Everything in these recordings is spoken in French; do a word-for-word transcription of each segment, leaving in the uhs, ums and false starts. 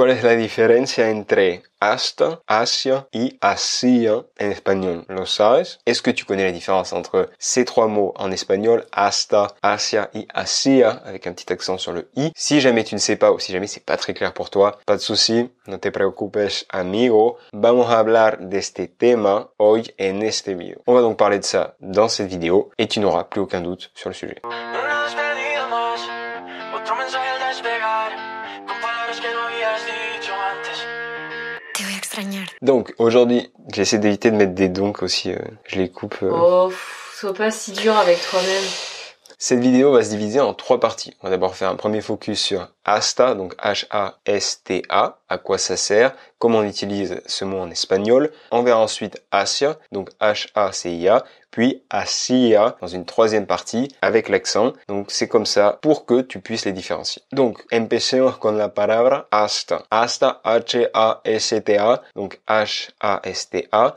cuál es la diferencia entre HASTA, HACIA y HACIA en español. ¿Lo sabes? Est-ce que tu connais la différence entre ces trois mots en espagnol, HASTA, HACIA et HACIA, avec un petit accent sur le i? Si jamais tu ne sais pas ou si jamais c'est pas très clair pour toi, pas de souci, no te preocupes, amigo. Vamos a hablar de este tema hoy en este video. On va donc parler de ça dans cette vidéo et tu n'auras plus aucun doute sur le sujet. Donc aujourd'hui, j'essaie d'éviter de mettre des donc aussi, euh, je les coupe. Euh... Oh, sois pas si dur avec toi-même. Cette vidéo va se diviser en trois parties. On va d'abord faire un premier focus sur HASTA, donc H A S T A, à quoi ça sert, comment on utilise ce mot en espagnol. On verra ensuite HACIA, donc H A C I A, puis HACIA dans une troisième partie avec l'accent. Donc c'est comme ça pour que tu puisses les différencier. Donc, empecemos con la palabra HASTA. HASTA, H A S T A, donc H A S T A.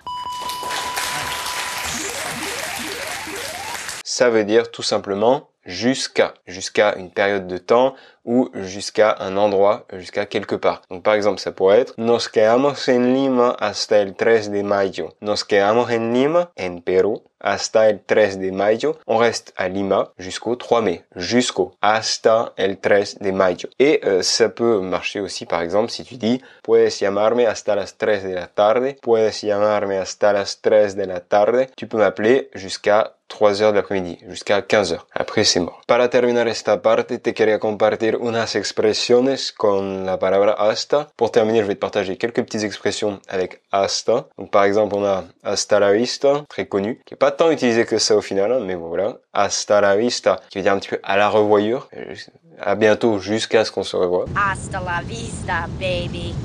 Ça veut dire tout simplement jusqu'à, jusqu'à une période de temps ou jusqu'à un endroit, jusqu'à quelque part. Donc par exemple, ça pourrait être Nos quedamos en Lima hasta el tres de mayo. Nos quedamos en Lima, en Perú, hasta el tres de mayo. On reste à Lima jusqu'au trois mai. Jusqu'au, hasta el tres de mayo. Et euh, ça peut marcher aussi, par exemple, si tu dis Puedes llamarme hasta las tres de la tarde. Puedes llamarme hasta las tres de la tarde. Tu peux m'appeler jusqu'à trois heures de l'après-midi, jusqu'à quinze heures. Après, c'est mort. Para terminar esta parte, te quería compartir unas expresiones con la palabra hasta. Pour terminer, je vais te partager quelques petites expressions avec hasta. Donc, par exemple, on a hasta la vista, très connu, qui est pas tant utilisé que ça au final, hein, mais bon, voilà. Hasta la vista, qui veut dire un petit peu à la revoyure. À bientôt, jusqu'à ce qu'on se revoie. Hasta la vista, baby.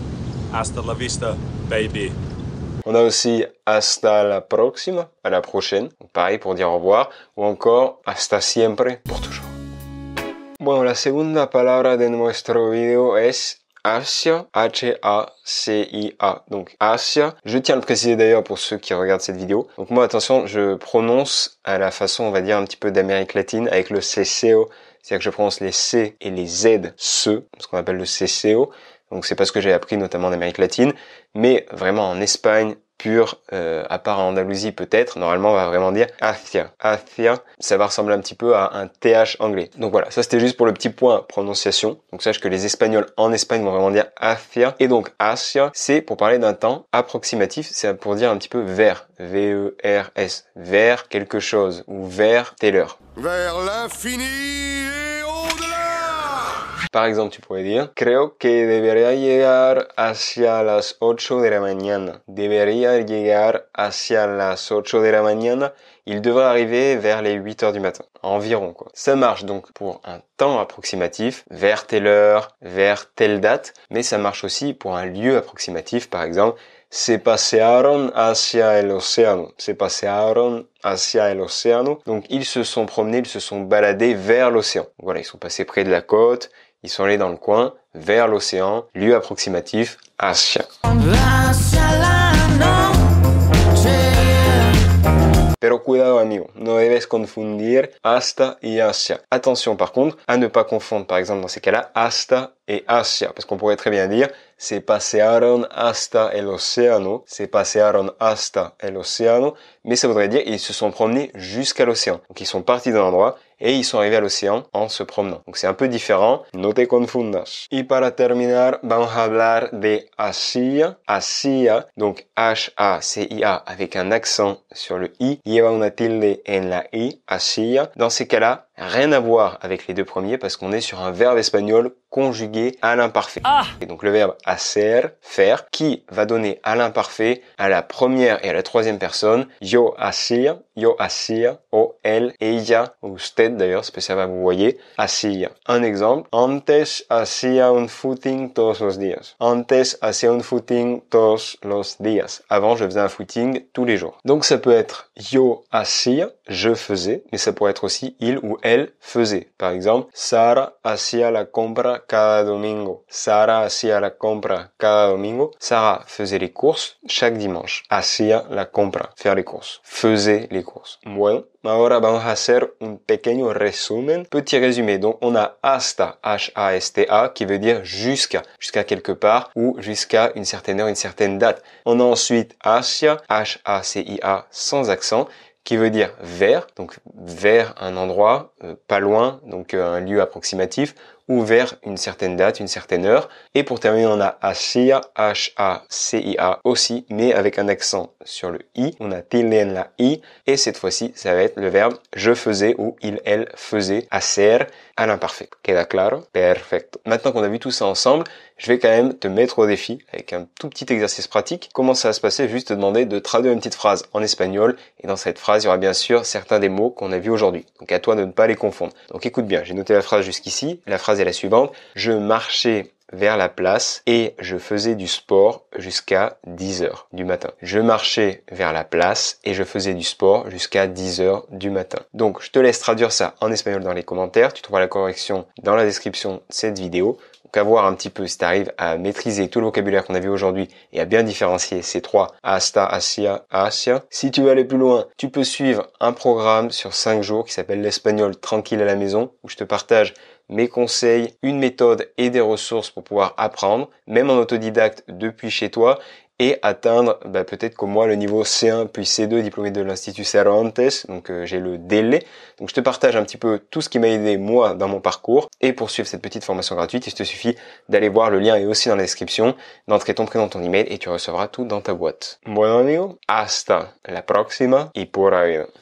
Hasta la vista, baby. On a aussi hasta la próxima, à la prochaine, pareil pour dire au revoir, ou encore hasta siempre, pour toujours. Bueno, la segunda palabra de nuestro video es HACIA, H A C I A, donc HACIA. Je tiens à le préciser d'ailleurs pour ceux qui regardent cette vidéo. Donc moi, attention, je prononce à la façon, on va dire, un petit peu d'Amérique latine, avec le C C O, c'est-à-dire que je prononce les C et les Z, ce, ce qu'on appelle le C C O. Donc c'est pas ce que j'ai appris notamment en Amérique latine, mais vraiment en Espagne pure, euh, à part en Andalousie peut-être, normalement on va vraiment dire HACIA. HACIA, ça va ressembler un petit peu à un T H anglais. Donc voilà, ça c'était juste pour le petit point prononciation. Donc sache que les Espagnols en Espagne vont vraiment dire HACIA. Et donc HACIA, c'est pour parler d'un temps approximatif, c'est pour dire un petit peu vers, V E R S, vers quelque chose, ou vers telle heure. Vers l'infini. Par exemple, tu pourrais dire Creo que debería llegar hacia las ocho de la mañana. Debería llegar hacia las ocho de la mañana. Il devrait arriver vers les huit heures du matin. Environ, quoi. Ça marche donc pour un temps approximatif, vers telle heure, vers telle date. Mais ça marche aussi pour un lieu approximatif, par exemple. Se pasearon hacia el océano. Se pasearon hacia el océano. Donc, ils se sont promenés, ils se sont baladés vers l'océan. Voilà, ils sont passés près de la côte. Ils sont allés dans le coin, vers l'océan, lieu approximatif, hacia. Pero cuidado amigo, no debes confundir hasta y hacia. Attention par contre, à ne pas confondre par exemple dans ces cas-là, hasta et hacia. Parce qu'on pourrait très bien dire, se pasearon hasta el océano, se pasearon hasta el océano, mais ça voudrait dire, ils se sont promenés jusqu'à l'océan. Donc ils sont partis d'un endroit, et ils sont arrivés à l'océan en se promenant. Donc c'est un peu différent. No te confundas. Y para terminar, vamos a hablar de HACIA. HACIA, donc H A C I A avec un accent sur le i. Lleva una tilde en la i. HACIA. Dans ces cas-là, rien à voir avec les deux premiers parce qu'on est sur un verbe espagnol conjugué à l'imparfait. Ah et donc le verbe hacer, faire, qui va donner à l'imparfait, à la première et à la troisième personne, yo hacía, yo hacía, o elle, ella, ou usted d'ailleurs, c'est ça va vous voyez, hacía. Un exemple, antes hacía un footing todos los días. Antes hacía un footing todos los días. Avant, je faisais un footing tous les jours. Donc ça peut être yo hacía, je faisais, mais ça pourrait être aussi il ou elle. elle faisait. Par exemple, Sara hacía la compra cada domingo. Sara hacía la compra cada domingo. Sara faisait les courses chaque dimanche. Hacía la compra, faire les courses. Faisait les courses. Bueno, ahora vamos a hacer un pequeño resumen. Petit résumé. Donc, on a hasta, H A S T A, qui veut dire jusqu'à, jusqu'à quelque part, ou jusqu'à une certaine heure, une certaine date. On a ensuite hacia, H A C I A, sans accent, qui veut dire vers, donc vers un endroit, euh, pas loin, donc euh, un lieu approximatif, ou vers une certaine date, une certaine heure. Et pour terminer, on a HACIA, H A C I A aussi, mais avec un accent sur le I. On a tilde en la I, et cette fois-ci, ça va être le verbe je faisais ou il, elle faisait, hacer, à l'imparfait. Queda claro? Perfecto. Maintenant qu'on a vu tout ça ensemble, je vais quand même te mettre au défi avec un tout petit exercice pratique. Comment ça va se passer? Je vais juste te demander de traduire une petite phrase en espagnol, et dans cette phrase, il y aura bien sûr certains des mots qu'on a vus aujourd'hui. Donc à toi de ne pas les confondre. Donc écoute bien, j'ai noté la phrase jusqu'ici. La phrase est la suivante. Je marchais vers la place et je faisais du sport jusqu'à dix heures du matin. Je marchais vers la place et je faisais du sport jusqu'à dix heures du matin. Donc, je te laisse traduire ça en espagnol dans les commentaires. Tu trouveras la correction dans la description de cette vidéo. Donc, à voir un petit peu si tu arrives à maîtriser tout le vocabulaire qu'on a vu aujourd'hui et à bien différencier ces trois hasta, hacia, hacia. Si tu veux aller plus loin, tu peux suivre un programme sur cinq jours qui s'appelle l'espagnol tranquille à la maison, où je te partage mes conseils, une méthode et des ressources pour pouvoir apprendre, même en autodidacte depuis chez toi, et atteindre bah, peut-être comme moi le niveau C un puis C deux diplômé de l'Institut Cervantes, donc euh, j'ai le délai. Donc je te partage un petit peu tout ce qui m'a aidé moi dans mon parcours, et pour suivre cette petite formation gratuite, il te suffit d'aller voir, le lien est aussi dans la description, d'entrer ton prénom, ton email et tu recevras tout dans ta boîte. Bueno amigo, hasta la próxima y por ahí.